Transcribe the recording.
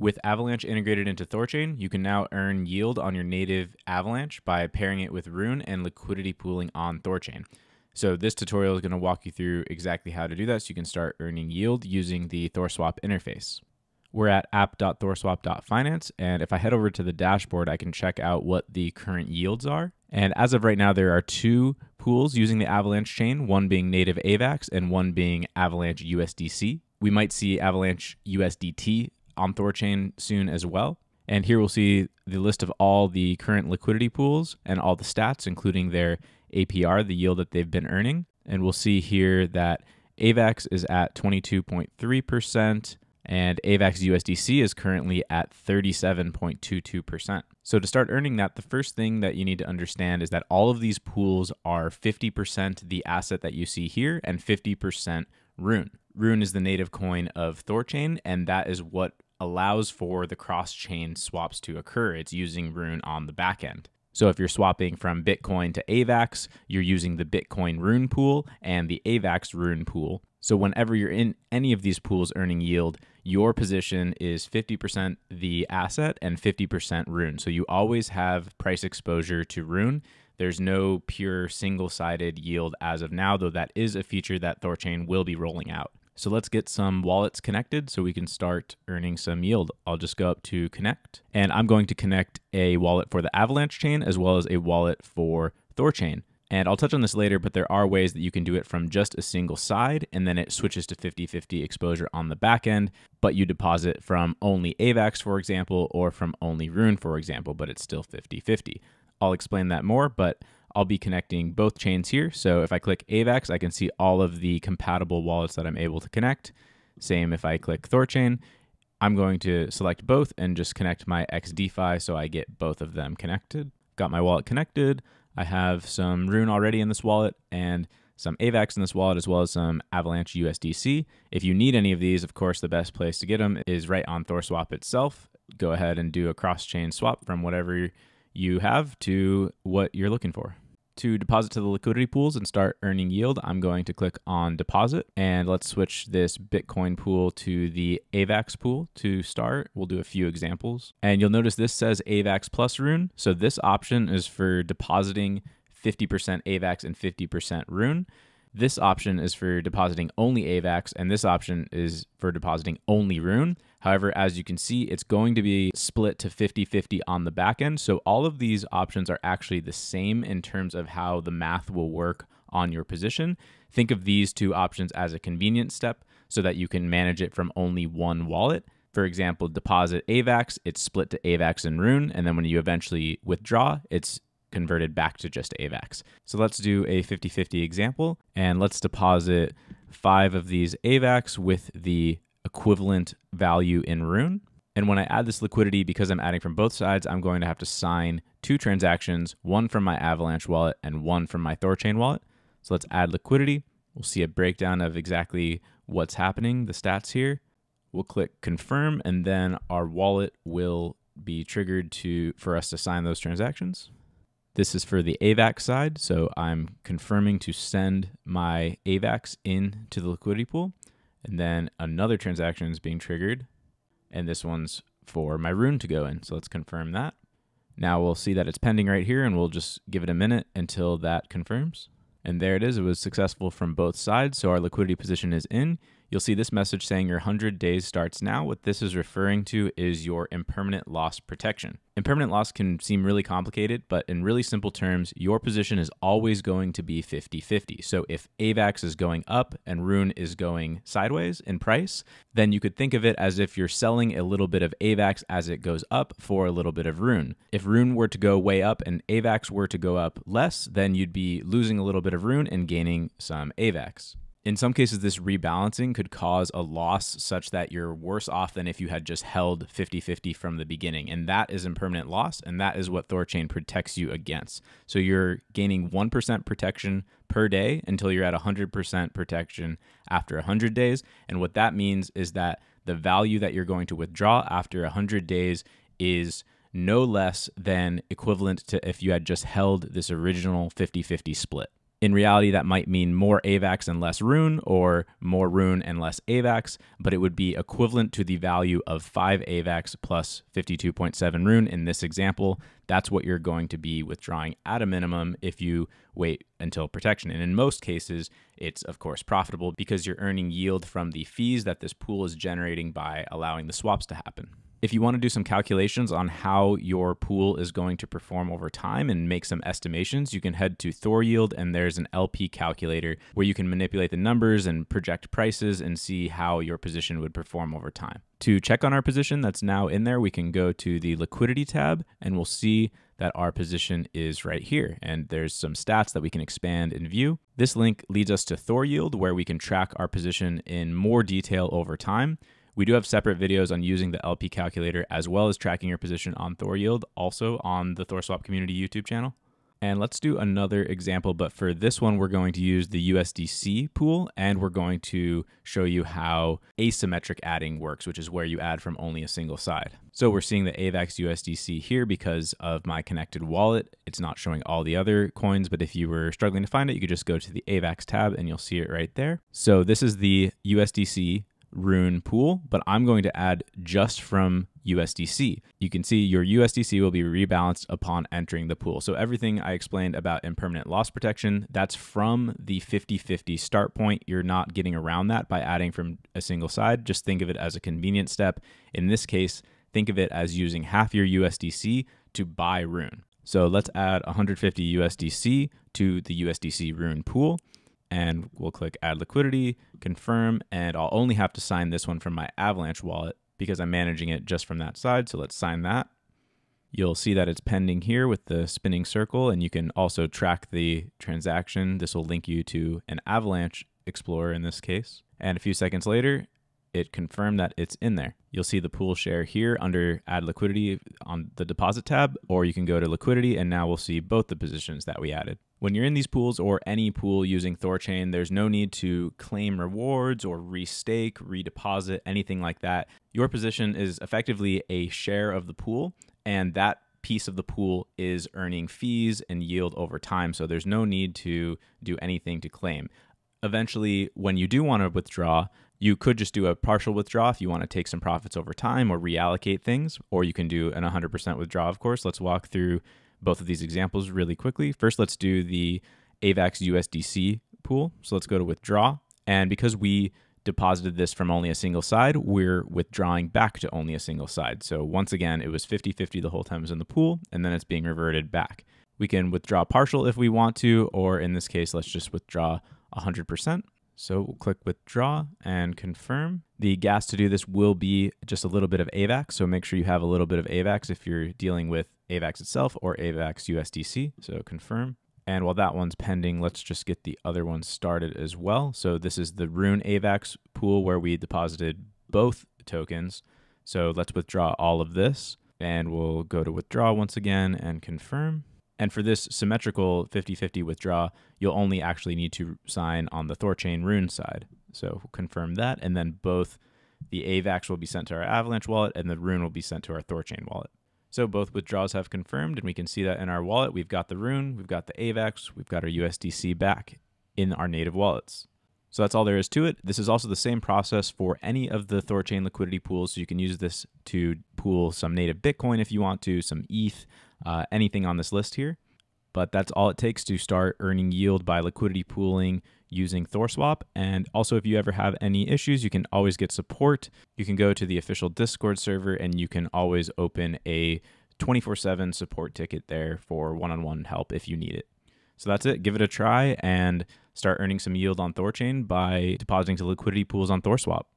With Avalanche integrated into ThorChain, you can now earn yield on your native Avalanche by pairing it with Rune and liquidity pooling on ThorChain. So this tutorial is going to walk you through exactly how to do that so you can start earning yield using the ThorSwap interface. We're at app.thorswap.finance, and if I head over to the dashboard, I can check out what the current yields are. And as of right now, there are two pools using the Avalanche chain, one being native AVAX and one being Avalanche USDC. We might see Avalanche USDT on ThorChain soon as well. And here we'll see the list of all the current liquidity pools and all the stats, including their APR, the yield that they've been earning. And we'll see here that AVAX is at 22.3%. And AVAX USDC is currently at 37.22%. So to start earning that, the first thing that you need to understand is that all of these pools are 50% the asset that you see here and 50% Rune. Rune is the native coin of ThorChain, and that is what allows for the cross-chain swaps to occur. It's using Rune on the back end. So if you're swapping from Bitcoin to AVAX, you're using the Bitcoin Rune pool and the AVAX Rune pool. So whenever you're in any of these pools earning yield, your position is 50% the asset and 50% Rune. So you always have price exposure to Rune. There's no pure single-sided yield as of now, though that is a feature that ThorChain will be rolling out. So let's get some wallets connected so we can start earning some yield. I'll just go up to connect, and I'm going to connect a wallet for the Avalanche chain as well as a wallet for ThorChain. And I'll touch on this later, but there are ways that you can do it from just a single side, and then it switches to 50-50 exposure on the back end, but you deposit from only AVAX, for example, or from only Rune, for example, but it's still 50-50. I'll explain that more, but I'll be connecting both chains here. So if I click AVAX, I can see all of the compatible wallets that I'm able to connect. Same if I click ThorChain, I'm going to select both and just connect my XDeFi so I get both of them connected. Got my wallet connected. I have some Rune already in this wallet and some AVAX in this wallet, as well as some Avalanche USDC. If you need any of these, of course, the best place to get them is right on ThorSwap itself. Go ahead and do a cross-chain swap from whatever you have to what you're looking for. To deposit to the liquidity pools and start earning yield, I'm going to click on deposit, and let's switch this Bitcoin pool to the AVAX pool to start. We'll do a few examples, and you'll notice this says AVAX plus Rune. So this option is for depositing 50% AVAX and 50% Rune. This option is for depositing only AVAX, and this option is for depositing only Rune. However, as you can see, it's going to be split to 50-50 on the back end. So all of these options are actually the same in terms of how the math will work on your position. Think of these two options as a convenience step so that you can manage it from only one wallet. For example, deposit AVAX, it's split to AVAX and Rune, and then when you eventually withdraw, it's converted back to just AVAX. So let's do a 50-50 example, and let's deposit 5 of these AVAX with the equivalent value in Rune. And when I add this liquidity, because I'm adding from both sides, I'm going to have to sign 2 transactions, one from my Avalanche wallet and one from my ThorChain wallet. So let's add liquidity. We'll see a breakdown of exactly what's happening, the stats here. We'll click confirm, and then our wallet will be triggered for us to sign those transactions. This is for the AVAX side, so I'm confirming to send my AVAX into the liquidity pool. And then another transaction is being triggered, and this one's for my Rune to go in. So let's confirm that. Now we'll see that it's pending right here, and we'll just give it a minute until that confirms. And there it is. It was successful from both sides, so our liquidity position is in. You'll see this message saying your 100 days starts now. What this is referring to is your impermanent loss protection. Impermanent loss can seem really complicated, but in really simple terms, your position is always going to be 50-50. So if AVAX is going up and Rune is going sideways in price, then you could think of it as if you're selling a little bit of AVAX as it goes up for a little bit of Rune. If Rune were to go way up and AVAX were to go up less, then you'd be losing a little bit of Rune and gaining some AVAX. In some cases, this rebalancing could cause a loss such that you're worse off than if you had just held 50-50 from the beginning. And that is impermanent loss, and that is what ThorChain protects you against. So you're gaining 1% protection per day until you're at 100% protection after 100 days. And what that means is that the value that you're going to withdraw after 100 days is no less than equivalent to if you had just held this original 50-50 split. In reality, that might mean more AVAX and less Rune, or more Rune and less AVAX, but it would be equivalent to the value of 5 AVAX plus 52.7 Rune in this example. That's what you're going to be withdrawing at a minimum if you wait until protection. And in most cases, it's of course profitable because you're earning yield from the fees that this pool is generating by allowing the swaps to happen. If you want to do some calculations on how your pool is going to perform over time and make some estimations, you can head to THORYield, and there's an LP calculator where you can manipulate the numbers and project prices and see how your position would perform over time. To check on our position that's now in there, we can go to the liquidity tab and we'll see that our position is right here. And there's some stats that we can expand and view. This link leads us to THORYield, where we can track our position in more detail over time. We do have separate videos on using the LP calculator as well as tracking your position on THORYield, also on the ThorSwap community YouTube channel. And let's do another example, but for this one, we're going to use the USDC pool, and we're going to show you how asymmetric adding works, which is where you add from only a single side. So we're seeing the AVAX USDC here because of my connected wallet. It's not showing all the other coins, but if you were struggling to find it, you could just go to the AVAX tab and you'll see it right there. So this is the USDC Rune pool, but I'm going to add just from USDC. You can see your USDC will be rebalanced upon entering the pool. So everything I explained about impermanent loss protection, that's from the 50/50 start point. You're not getting around that by adding from a single side. Just think of it as a convenience step. In this case, think of it as using half your USDC to buy Rune. So let's add 150 USDC to the USDC Rune pool. And we'll click add liquidity, confirm, and I'll only have to sign this one from my Avalanche wallet because I'm managing it just from that side. So let's sign that. You'll see that it's pending here with the spinning circle, and you can also track the transaction. This will link you to an Avalanche Explorer in this case. And a few seconds later, it confirmed that it's in there. You'll see the pool share here under add liquidity on the deposit tab, or you can go to liquidity, and now we'll see both the positions that we added. When you're in these pools or any pool using ThorChain, there's no need to claim rewards or restake, redeposit, anything like that. Your position is effectively a share of the pool, and that piece of the pool is earning fees and yield over time. So there's no need to do anything to claim. Eventually, when you do want to withdraw, you could just do a partial withdrawal if you want to take some profits over time or reallocate things, or you can do an 100% withdrawal, of course. Let's walk through both of these examples really quickly. First, let's do the AVAX USDC pool. So let's go to withdraw. And because we deposited this from only a single side, we're withdrawing back to only a single side. So once again, it was 50/50 the whole time it was in the pool, and then it's being reverted back. We can withdraw partial if we want to, or in this case, let's just withdraw 100%. So we'll click withdraw and confirm. The gas to do this will be just a little bit of AVAX. So make sure you have a little bit of AVAX if you're dealing with AVAX itself or AVAX USDC. So confirm. And while that one's pending, let's just get the other one started as well. So this is the Rune AVAX pool where we deposited both tokens. So let's withdraw all of this, and we'll go to withdraw once again and confirm. And for this symmetrical 50/50 withdraw, you'll only actually need to sign on the ThorChain Rune side. So we'll confirm that, and then both the AVAX will be sent to our Avalanche wallet and the Rune will be sent to our ThorChain wallet. So both withdrawals have confirmed, and we can see that in our wallet. We've got the Rune, we've got the AVAX, we've got our USDC back in our native wallets. So that's all there is to it. This is also the same process for any of the ThorChain liquidity pools. So you can use this to pool some native Bitcoin if you want to, some ETH, anything on this list here. But that's all it takes to start earning yield by liquidity pooling using ThorSwap. And also, if you ever have any issues, you can always get support. You can go to the official Discord server, and you can always open a 24/7 support ticket there for one-on-one help if you need it. So that's it. Give it a try and start earning some yield on ThorChain by depositing to liquidity pools on ThorSwap.